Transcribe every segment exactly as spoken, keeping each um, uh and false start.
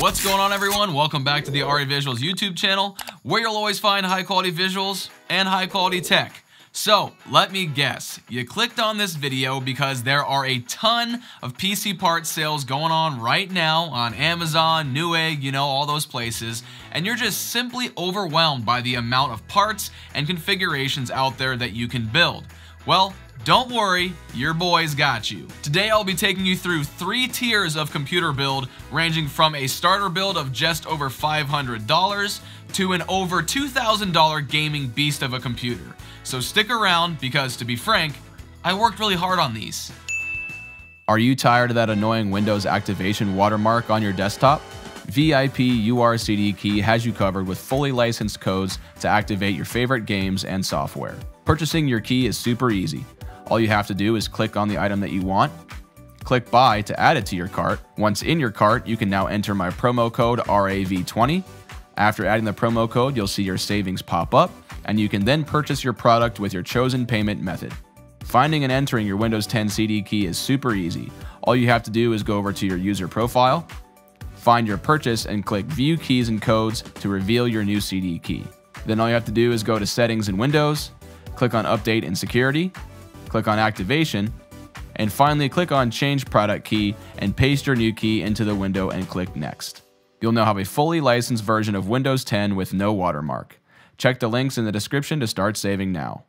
What's going on, everyone? Welcome back to the R A Visuals YouTube channel, where you'll always find high quality visuals and high quality tech. So let me guess, you clicked on this video because there are a ton of P C part sales going on right now on Amazon, Newegg, you know, all those places, and you're just simply overwhelmed by the amount of parts and configurations out there that you can build. Well, don't worry, your boys got you. Today I'll be taking you through three tiers of computer build, ranging from a starter build of just over five hundred dollars to an over two thousand dollar gaming beast of a computer. So stick around because, to be frank, I worked really hard on these. Are you tired of that annoying Windows activation watermark on your desktop? V I P U R C D key has you covered with fully licensed codes to activate your favorite games and software. Purchasing your key is super easy. All you have to do is click on the item that you want, click buy to add it to your cart. Once in your cart, you can now enter my promo code R A V twenty. After adding the promo code, you'll see your savings pop up, and you can then purchase your product with your chosen payment method. Finding and entering your Windows ten C D key is super easy. All you have to do is go over to your user profile, find your purchase, and click View Keys and Codes to reveal your new C D key. Then all you have to do is go to Settings in Windows, click on Update and Security, click on Activation, and finally click on Change Product Key and paste your new key into the window and click Next. You'll now have a fully licensed version of Windows ten with no watermark. Check the links in the description to start saving now.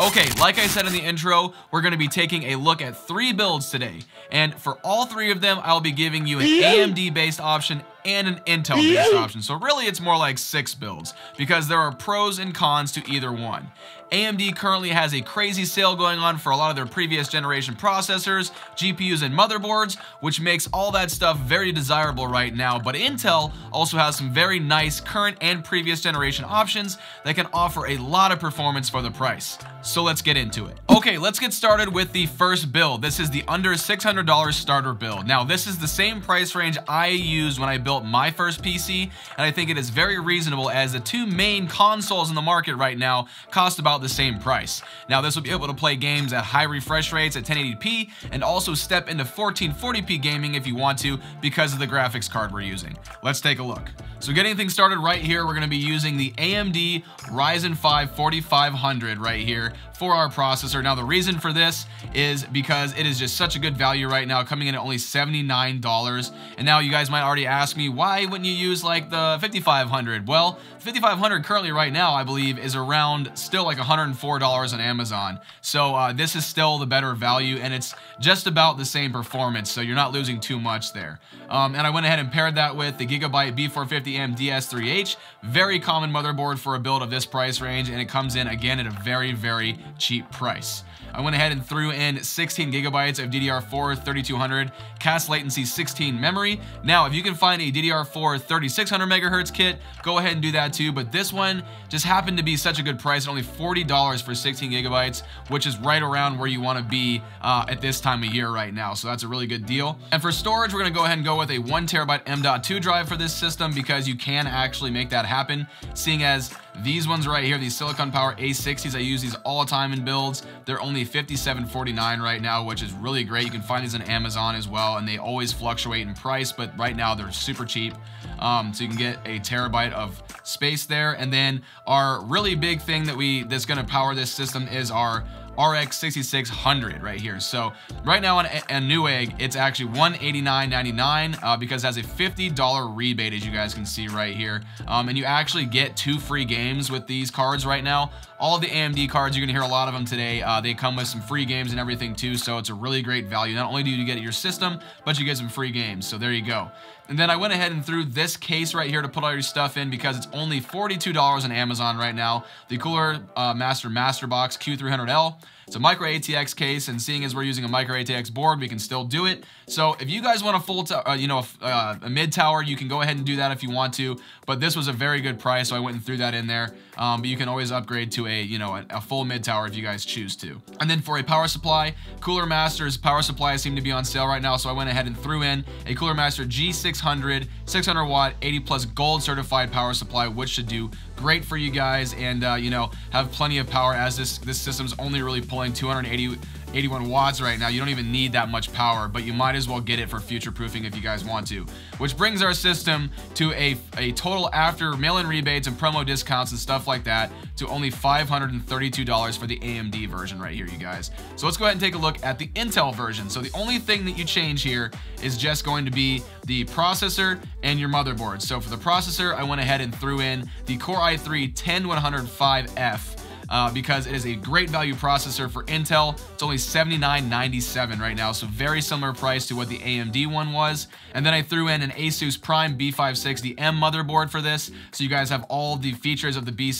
Okay, like I said in the intro, we're going to be taking a look at three builds today, and for all three of them, I'll be giving you an A M D-based option and an Intel-based option, so really it's more like six builds, because there are pros and cons to either one. A M D currently has a crazy sale going on for a lot of their previous generation processors, G P Us, and motherboards, which makes all that stuff very desirable right now, but Intel also has some very nice current and previous generation options that can offer a lot of performance for the price. So let's get into it. Okay, let's get started with the first build. This is the under six hundred dollar starter build. Now, this is the same price range I used when I built my first P C, and I think it is very reasonable as the two main consoles in the market right now cost about the same price. Now, this will be able to play games at high refresh rates at ten eighty p and also step into fourteen forty p gaming if you want to because of the graphics card we're using. Let's take a look. So getting things started right here, we're going to be using the A M D Ryzen five forty-five hundred right here for our processor. Now, the reason for this is because it is just such a good value right now, coming in at only seventy-nine dollars. And now you guys might already ask me, why wouldn't you use like the fifty-five hundred? Well, fifty-five hundred currently right now, I believe, is around still like one hundred four dollars on Amazon. So uh, this is still the better value, and it's just about the same performance, so you're not losing too much there. Um, and I went ahead and paired that with the Gigabyte B four fifty M D S three H, very common motherboard for a build of this price range, and it comes in again at a very, very cheap price. I went ahead and threw in sixteen gigabytes of D D R four thirty-two hundred cast latency sixteen memory. Now, if you can find a D D R four thirty-six hundred megahertz kit, go ahead and do that too, but this one just happened to be such a good price at only forty dollars for sixteen gigabytes, which is right around where you want to be uh, at this time of year right now, so that's a really good deal. And for storage, we're going to go ahead and go with a one terabyte M dot two drive for this system because you can actually make that happen, seeing as these ones right here, these Silicon Power A sixties, I use these all the time in builds. They're only fifty-seven forty-nine right now, which is really great. You can find these on Amazon as well, and they always fluctuate in price, but right now they're super cheap. Um, so you can get a terabyte of space there. And then our really big thing that we that's going to power this system is our R X sixty-six hundred right here. So right now on, on Newegg, it's actually one eighty-nine ninety-nine uh, because it has a fifty dollar rebate, as you guys can see right here. Um, and you actually get two free games with these cards right now. All of the A M D cards, you're gonna hear a lot of them today. Uh, they come with some free games and everything too, so it's a really great value. Not only do you get your system, but you get some free games. So there you go. And then I went ahead and threw this case right here to put all your stuff in because it's only forty-two dollars on Amazon right now. The Cooler uh, Master Master Box Q three hundred L. It's a micro A T X case, and seeing as we're using a micro A T X board, we can still do it. So if you guys want a full, uh, you know, uh, a mid tower, you can go ahead and do that if you want to. But this was a very good price, so I went and threw that in there. Um, but you can always upgrade to a, you know, a, a full mid tower if you guys choose to. And then for a power supply, Cooler Master's power supplies seem to be on sale right now, so I went ahead and threw in a Cooler Master G six hundred, six hundred watt, eighty plus gold certified power supply, which should do great for you guys and uh, you know, have plenty of power as this this system's only really pulling 280 eighty-one watts right now. You don't even need that much power, but you might as well get it for future proofing if you guys want to. Which brings our system to a, a total after mail-in rebates and promo discounts and stuff like that to only five hundred thirty-two dollars for the A M D version right here, you guys. So let's go ahead and take a look at the Intel version. So the only thing that you change here is just going to be the processor and your motherboard. So for the processor, I went ahead and threw in the Core i three ten one oh oh five F. Uh, because it is a great value processor for Intel. It's only seventy-nine ninety-seven right now, so very similar price to what the A M D one was. And then I threw in an Asus Prime B five sixty M motherboard for this, so you guys have all the features of the B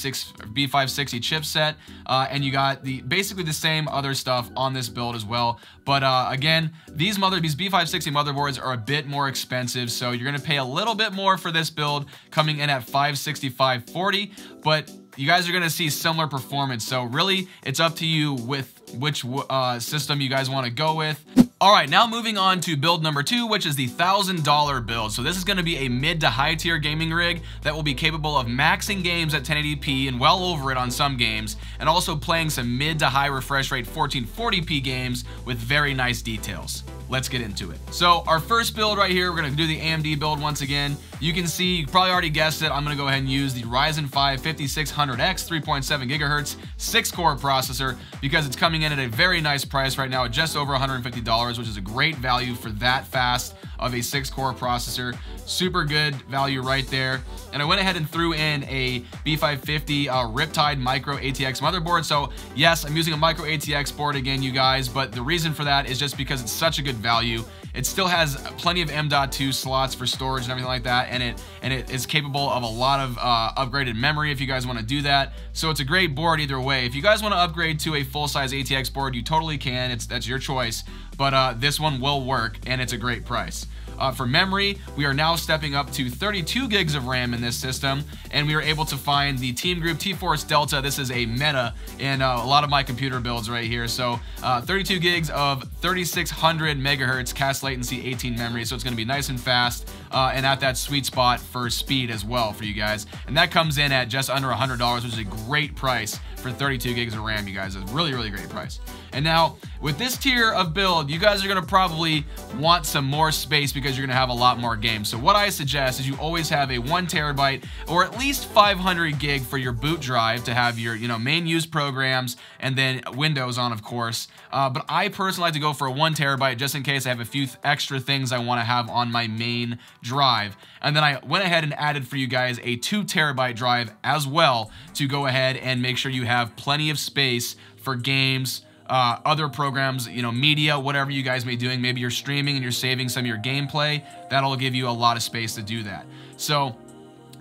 five sixty chipset, uh, and you got the basically the same other stuff on this build as well. But uh, again, these mother these B five sixty motherboards are a bit more expensive, so you're gonna pay a little bit more for this build, coming in at five sixty-five forty, but you guys are gonna see similar performance. So really, it's up to you with which uh, system you guys wanna go with. All right, now moving on to build number two, which is the one thousand dollar build. So this is gonna be a mid to high tier gaming rig that will be capable of maxing games at ten eighty p and well over it on some games, and also playing some mid to high refresh rate fourteen forty p games with very nice details. Let's get into it. So our first build right here, we're gonna do the A M D build once again. You can see, you probably already guessed it, I'm gonna go ahead and use the Ryzen five fifty-six hundred X three point seven gigahertz, six core processor, because it's coming in at a very nice price right now at just over one hundred fifty dollars, which is a great value for that fast of a six core processor. Super good value right there. And I went ahead and threw in a B five fifty uh, Riptide micro A T X motherboard. So yes, I'm using a micro A T X board again, you guys, but the reason for that is just because it's such a good value. It still has plenty of M dot two slots for storage and everything like that, and it and it is capable of a lot of uh, upgraded memory if you guys want to do that. So it's a great board either way. If you guys want to upgrade to a full-size A T X board, you totally can. It's that's your choice, but uh, this one will work, and it's a great price. Uh, for memory, we are now stepping up to thirty-two gigs of RAM in this system, and we were able to find the Team Group T-Force Delta. This is a meta in uh, a lot of my computer builds right here. So uh, thirty-two gigs of thirty-six hundred megahertz cast latency eighteen memory, so it's gonna be nice and fast, uh, and at that sweet spot for speed as well for you guys. And that comes in at just under one hundred dollars, which is a great price for thirty-two gigs of RAM, you guys. It's a really, really great price. And now, with this tier of build, you guys are gonna probably want some more space because you're gonna have a lot more games. So what I suggest is you always have a one terabyte or at least five hundred gig for your boot drive to have your, you know, main use programs and then Windows on, of course. Uh, but I personally like to go for a one terabyte just in case I have a few th extra things I wanna have on my main drive. And then I went ahead and added for you guys a two terabyte drive as well to go ahead and make sure you have plenty of space for games, Uh, other programs, you know, media, whatever you guys may be doing. Maybe you're streaming and you're saving some of your gameplay. That'll give you a lot of space to do that. So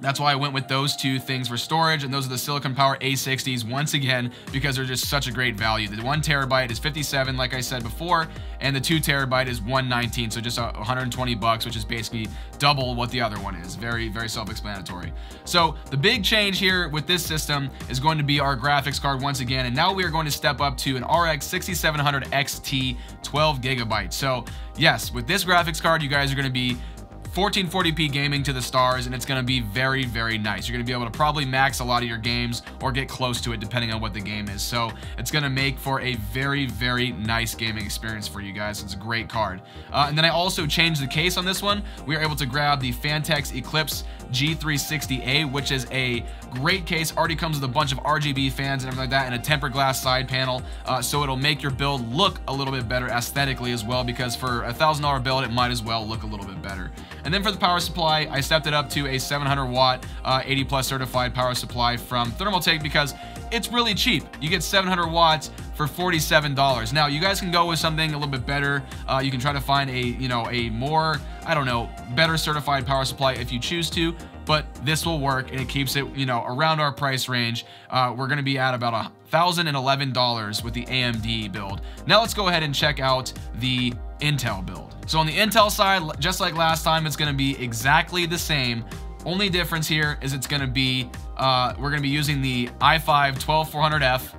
that's why I went with those two things for storage, and those are the Silicon Power A sixties once again, because they're just such a great value. The one terabyte is fifty-seven, like I said before, and the two terabyte is one nineteen, so just one hundred twenty bucks, which is basically double what the other one is. Very, very self-explanatory. So the big change here with this system is going to be our graphics card once again, and now we are going to step up to an R X sixty-seven hundred X T twelve gigabyte. So yes, with this graphics card, you guys are gonna be fourteen forty p gaming to the stars, and it's gonna be very, very nice. You're gonna be able to probably max a lot of your games or get close to it depending on what the game is. So it's gonna make for a very, very nice gaming experience for you guys. It's a great card. Uh, and then I also changed the case on this one. We were able to grab the Phanteks Eclipse G three sixty A, which is a great case. Already comes with a bunch of R G B fans and everything like that, and a tempered glass side panel. Uh, so it'll make your build look a little bit better aesthetically as well, because for a one thousand dollar build, it might as well look a little bit better. And then for the power supply, I stepped it up to a seven hundred watt uh, eighty plus certified power supply from Thermaltake, because it's really cheap. You get seven hundred watts for forty-seven dollars. Now you guys can go with something a little bit better. Uh, you can try to find a, you know, a more, I don't know, better certified power supply if you choose to, but this will work, and it keeps it, you know, around our price range. Uh, we're gonna be at about one thousand eleven dollars with the A M D build. Now let's go ahead and check out the Intel build. So on the Intel side, just like last time, it's gonna be exactly the same. Only difference here is it's gonna be, uh, we're gonna be using the i five twelve four hundred F,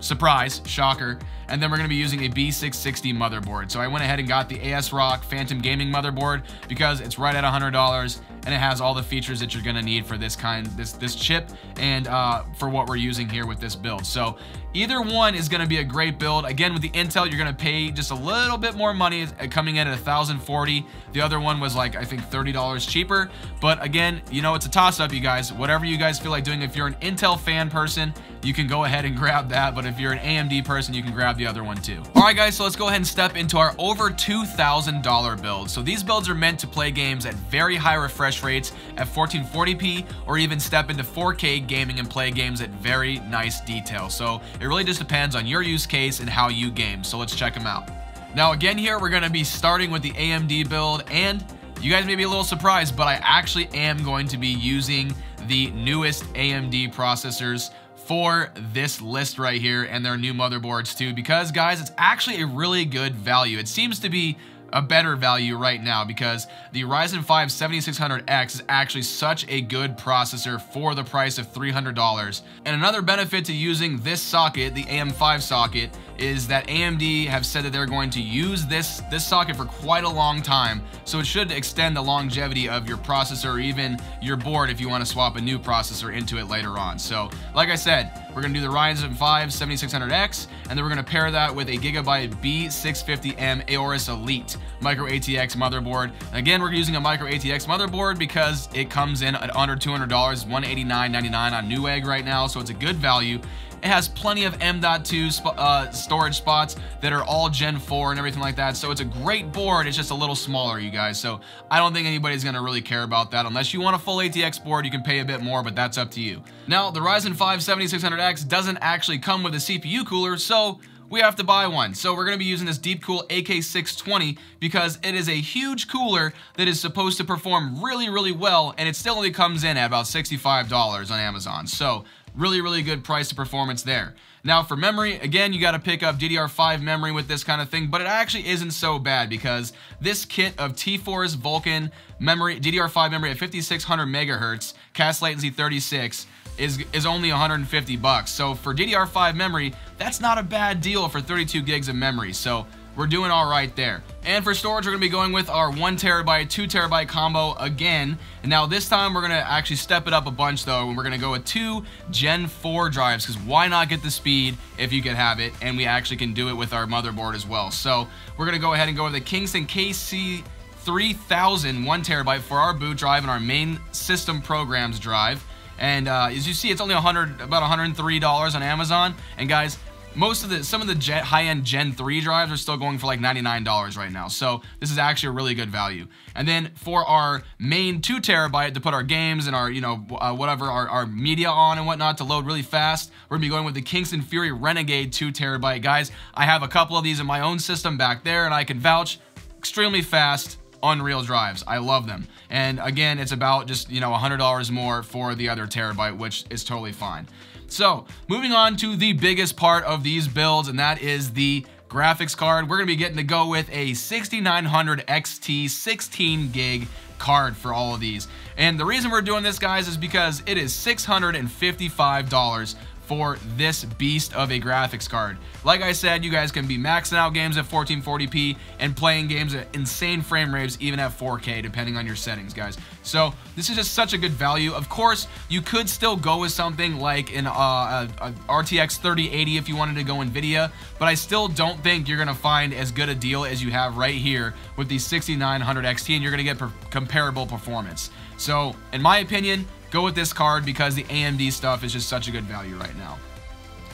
surprise, shocker, and then we're gonna be using a B six sixty motherboard. So I went ahead and got the ASRock Phantom Gaming motherboard because it's right at one hundred dollars, and it has all the features that you're gonna need for this kind, this this chip, and uh, for what we're using here with this build. So either one is gonna be a great build. Again, with the Intel, you're gonna pay just a little bit more money, coming in at one thousand forty. The other one was like, I think thirty dollars cheaper. But again, you know, it's a toss up, you guys. Whatever you guys feel like doing. If you're an Intel fan person, you can go ahead and grab that. But if you're an A M D person, you can grab the other one too. All right, guys, so let's go ahead and step into our over two thousand dollar build. So these builds are meant to play games at very high refresh rates at fourteen forty p, or even step into four K gaming and play games at very nice detail. So it really just depends on your use case and how you game. So let's check them out. Now again here, we're gonna be starting with the A M D build, and you guys may be a little surprised, but I actually am going to be using the newest A M D processors for this list right here, and their new motherboards too, because guys, it's actually a really good value. It seems to be a better value right now because the Ryzen five seventy-six hundred X is actually such a good processor for the price of three hundred dollars. And another benefit to using this socket, the A M five socket, is that A M D have said that they're going to use this, this socket for quite a long time. So it should extend the longevity of your processor, or even your board if you want to swap a new processor into it later on. So like I said, we're gonna do the Ryzen five seventy-six hundred X, and then we're gonna pair that with a Gigabyte B six fifty M Aorus Elite Micro A T X motherboard. Again, we're using a Micro A T X motherboard because it comes in at under two hundred dollars, one eighty-nine ninety-nine on Newegg right now, so it's a good value. It has plenty of M dot two uh, storage spots that are all Gen four and everything like that, so it's a great board. It's just a little smaller, you guys, so I don't think anybody's gonna really care about that. Unless you want a full A T X board, you can pay a bit more, but that's up to you. Now, the Ryzen five seventy-six hundred X doesn't actually come with a C P U cooler, so we have to buy one. So we're gonna be using this Deepcool A K six twenty because it is a huge cooler that is supposed to perform really, really well, and it still only comes in at about sixty-five dollars on Amazon. So really, really good price to performance there. Now for memory, again, you gotta pick up D D R five memory with this kind of thing, but it actually isn't so bad because this kit of T-Force Vulkan memory, D D R five memory at fifty-six hundred megahertz, cast latency thirty-six, is, is only one hundred fifty bucks. So for D D R five memory, that's not a bad deal for thirty-two gigs of memory. So we're doing all right there. And for storage, we're gonna be going with our one terabyte, two terabyte combo again. And now this time we're gonna actually step it up a bunch though, and we're gonna go with two Gen four drives, because why not get the speed if you can have it? And we actually can do it with our motherboard as well. So we're gonna go ahead and go with the Kingston K C three thousand one terabyte for our boot drive and our main system programs drive. And uh, as you see, it's only one hundred, about one hundred three dollars on Amazon. And guys, most of the, some of the high-end Gen three drives are still going for like ninety-nine dollars right now. So this is actually a really good value. And then for our main two terabyte to put our games and our, you know, uh, whatever, our, our media on and whatnot to load really fast, we're gonna be going with the Kingston Fury Renegade two terabyte. Guys, I have a couple of these in my own system back there, and I can vouch, extremely fast, unreal drives. I love them. And again, it's about just, you know, one hundred dollars more for the other terabyte, which is totally fine. So moving on to the biggest part of these builds, and that is the graphics card. We're gonna be getting to go with a sixty-nine hundred X T sixteen gig card for all of these. And the reason we're doing this, guys, is because it is six hundred fifty-five dollars for this beast of a graphics card. Like I said, you guys can be maxing out games at fourteen forty p and playing games at insane frame rates, even at four K, depending on your settings, guys. So this is just such a good value. Of course, you could still go with something like an uh, a, a R T X thirty eighty if you wanted to go NVIDIA, but I still don't think you're gonna find as good a deal as you have right here with the sixty-nine hundred X T, and you're gonna get per comparable performance. So in my opinion, go with this card because the A M D stuff is just such a good value right now.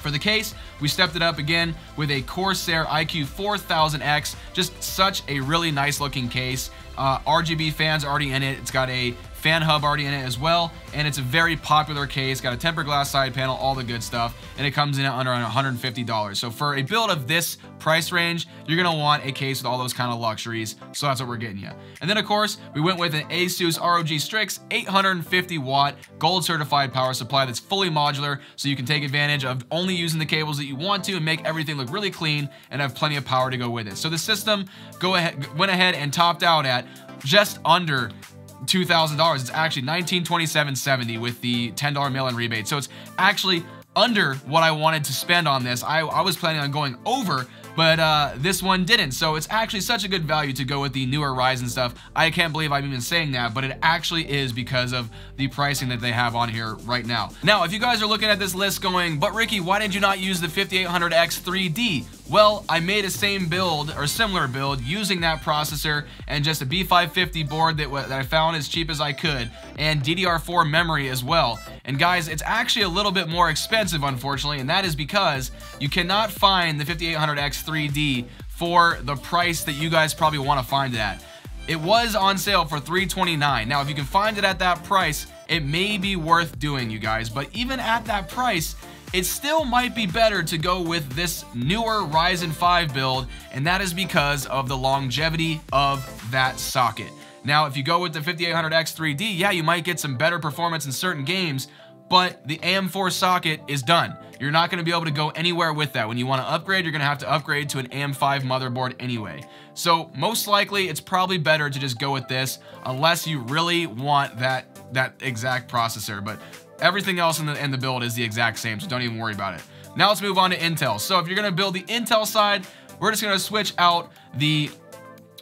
For the case, we stepped it up again with a Corsair I Q four thousand X, just such a really nice looking case. Uh, R G B fans already in it, it's got a fan hub already in it as well, and it's a very popular case, got a tempered glass side panel, all the good stuff, and it comes in at under one hundred fifty dollars. So for a build of this price range, you're gonna want a case with all those kind of luxuries, so that's what we're getting you. And then of course, we went with an Asus R O G Strix eight hundred fifty watt gold certified power supply that's fully modular, so you can take advantage of only using the cables that you want to and make everything look really clean and have plenty of power to go with it. So the system go ahead, went ahead and topped out at just under two thousand dollars. It's actually nineteen twenty-seven seventy with the ten dollar mail-in rebate. So it's actually under what I wanted to spend on this. I, I was planning on going over, but uh, this one didn't. So it's actually such a good value to go with the newer Ryzen stuff. I can't believe I'm even saying that, but it actually is because of the pricing that they have on here right now. Now, if you guys are looking at this list going, but Ricky, why did you not use the fifty-eight hundred X three D? Well, I made a same build or similar build using that processor and just a B five fifty board that, that I found as cheap as I could, and D D R four memory as well. And guys, it's actually a little bit more expensive, unfortunately, and that is because you cannot find the fifty-eight hundred X three D for the price that you guys probably want to find it at. It was on sale for three twenty-nine. Now, if you can find it at that price, it may be worth doing, you guys, but even at that price, it still might be better to go with this newer Ryzen five build, and that is because of the longevity of that socket. Now, if you go with the fifty-eight hundred X three D, yeah, you might get some better performance in certain games, but the A M four socket is done. You're not gonna be able to go anywhere with that. When you wanna upgrade, you're gonna have to upgrade to an A M five motherboard anyway. So most likely, it's probably better to just go with this, unless you really want that, that exact processor. But everything else in the, in the build is the exact same, so don't even worry about it. Now let's move on to Intel. So if you're gonna build the Intel side, we're just gonna switch out the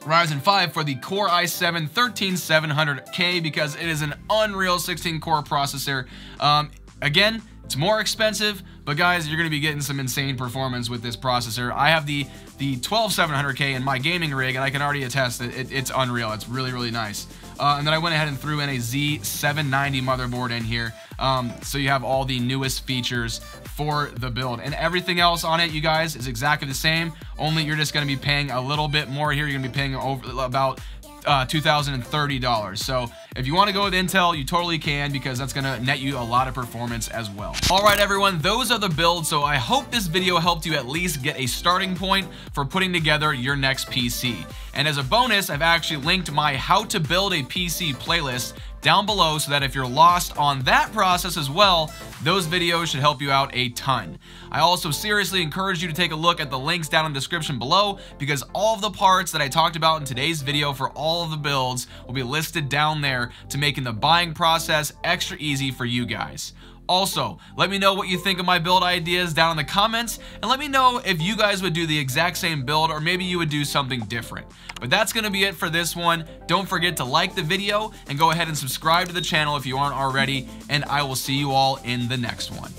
Ryzen five for the Core i seven thirteen seven hundred K because it is an unreal sixteen core processor. Um, again, it's more expensive, but guys, you're gonna be getting some insane performance with this processor. I have the, the twelve seven hundred K in my gaming rig, and I can already attest that it, it's unreal. It's really, really nice. Uh, and then I went ahead and threw in a Z seven ninety motherboard in here. Um, so you have all the newest features for the build, and everything else on it, you guys, is exactly the same, only you're just gonna be paying a little bit more here. You're gonna be paying over about uh, two thousand thirty dollars. So if you want to go with Intel, you totally can, because that's going to net you a lot of performance as well. All right, everyone, those are the builds. So I hope this video helped you at least get a starting point for putting together your next P C. And as a bonus, I've actually linked my how to build a P C playlist down below, so that if you're lost on that process as well, those videos should help you out a ton. I also seriously encourage you to take a look at the links down in the description below, because all of the parts that I talked about in today's video for all of the builds will be listed down there, to making the buying process extra easy for you guys. Also, let me know what you think of my build ideas down in the comments, and let me know if you guys would do the exact same build, or maybe you would do something different. But that's gonna be it for this one. Don't forget to like the video and go ahead and subscribe to the channel if you aren't already, and I will see you all in the next one.